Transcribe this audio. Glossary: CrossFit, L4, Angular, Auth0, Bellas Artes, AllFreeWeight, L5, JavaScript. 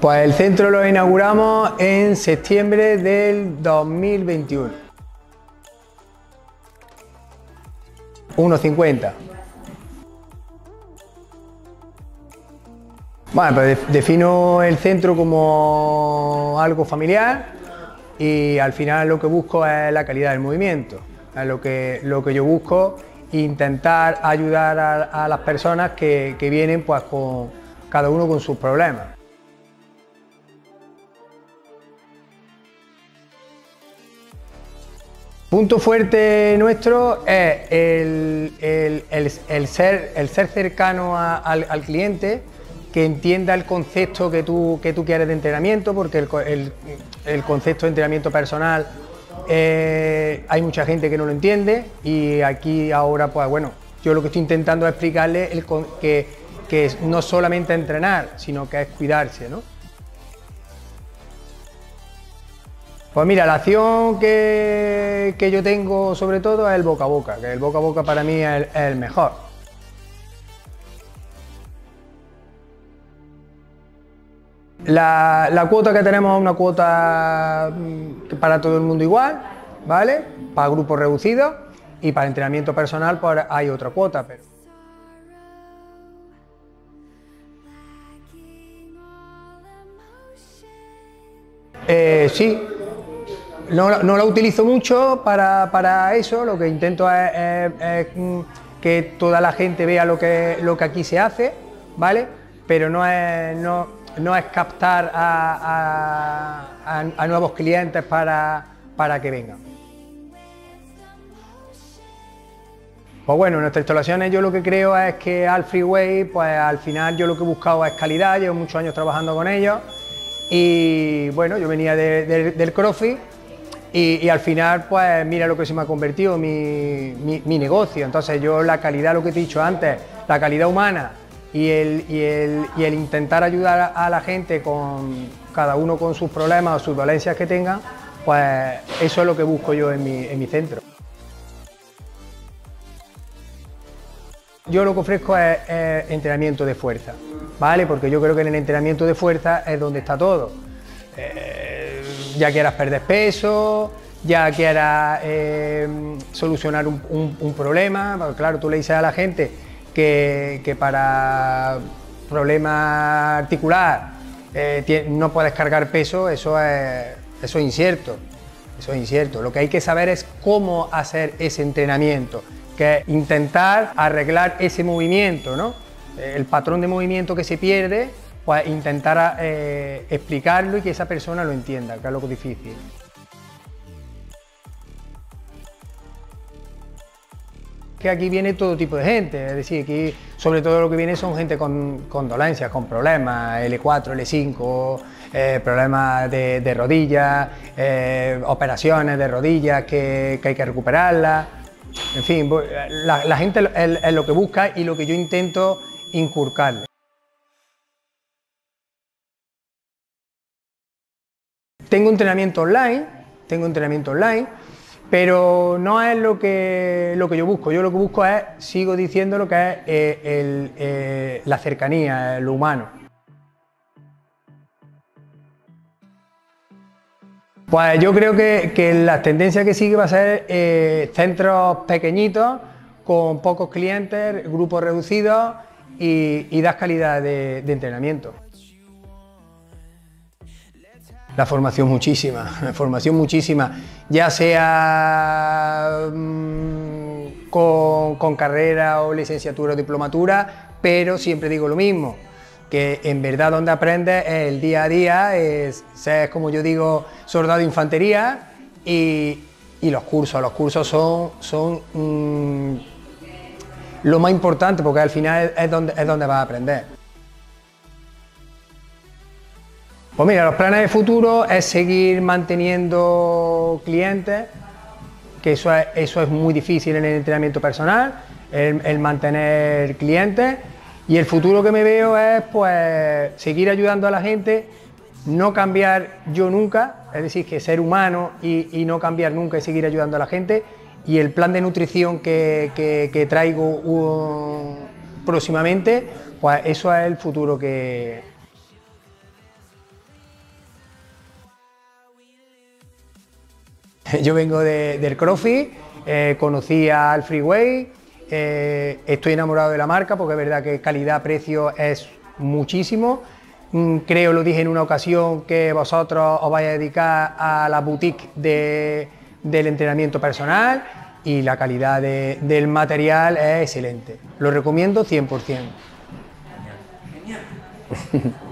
Pues el centro lo inauguramos en septiembre del 2021. 1,50. Bueno, pues defino el centro como algo familiar y al final lo que busco es la calidad del movimiento. Es lo que yo busco, intentar ayudar a las personas que vienen, pues, con cada uno con sus problemas. Punto fuerte nuestro es el ser cercano al cliente, que entienda el concepto que tú quieres de entrenamiento, porque el concepto de entrenamiento personal hay mucha gente que no lo entiende, y aquí ahora, pues bueno, yo lo que estoy intentando es explicarle que no solamente entrenar, sino que es cuidarse, ¿no? Pues mira, la acción que yo tengo sobre todo es el boca a boca, que el boca a boca para mí es el mejor. La cuota que tenemos es una cuota para todo el mundo igual, ¿vale? Para grupos reducidos, y para entrenamiento personal pues hay otra cuota, pero... sí. No la utilizo mucho para eso. Lo que intento es que toda la gente vea lo que aquí se hace, ¿vale? Pero no es captar a nuevos clientes para que vengan. Pues bueno, en nuestras instalaciones yo lo que creo es que AllFreeWeight, pues al final yo lo que he buscado es calidad. Llevo muchos años trabajando con ellos y bueno, yo venía del CrossFit. Y al final, pues mira lo que se me ha convertido mi negocio. Entonces yo la calidad, lo que te he dicho antes, la calidad humana y el intentar ayudar a la gente, con cada uno con sus problemas o sus dolencias que tenga, pues eso es lo que busco yo en mi centro. Yo lo que ofrezco es entrenamiento de fuerza, ¿vale? Porque yo creo que en el entrenamiento de fuerza es donde está todo. Ya quieras perder peso, ya quieras solucionar un problema. Bueno, claro, tú le dices a la gente que para problema articular no puedes cargar peso, eso es incierto. Eso es incierto. Lo que hay que saber es cómo hacer ese entrenamiento, que es intentar arreglar ese movimiento, ¿no? El patrón de movimiento que se pierde, pues intentar explicarlo y que esa persona lo entienda, que es lo que es difícil. Que aquí viene todo tipo de gente, es decir, aquí sobre todo lo que viene son gente con dolencias, con problemas, L4, L5, problemas de rodillas, operaciones de rodillas que hay que recuperarlas. En fin, la gente es lo que busca y lo que yo intento inculcarle. Tengo entrenamiento online, pero no es lo que yo busco. Yo lo que busco es, sigo diciendo, lo que es la cercanía, lo humano. Pues yo creo que la tendencia que sigue va a ser centros pequeñitos, con pocos clientes, grupos reducidos y das calidad de entrenamiento. La formación muchísima, ya sea con carrera o licenciatura o diplomatura, pero siempre digo lo mismo, que en verdad donde aprendes es el día a día, es como yo digo, soldado de infantería, y los cursos son lo más importante, porque al final es donde vas a aprender. Pues mira, los planes de futuro es seguir manteniendo clientes, que eso es muy difícil en el entrenamiento personal, el mantener clientes, y el futuro que me veo es, pues, seguir ayudando a la gente, no cambiar yo nunca, es decir, que ser humano y no cambiar nunca y seguir ayudando a la gente, y el plan de nutrición que traigo próximamente, pues eso es el futuro que... Yo vengo del CrossFit, conocí a AllFreeWeight, estoy enamorado de la marca porque es verdad que calidad-precio es muchísimo. Creo, lo dije en una ocasión, que vosotros os vais a dedicar a la boutique del entrenamiento personal, y la calidad del material es excelente. Lo recomiendo 100%. Genial.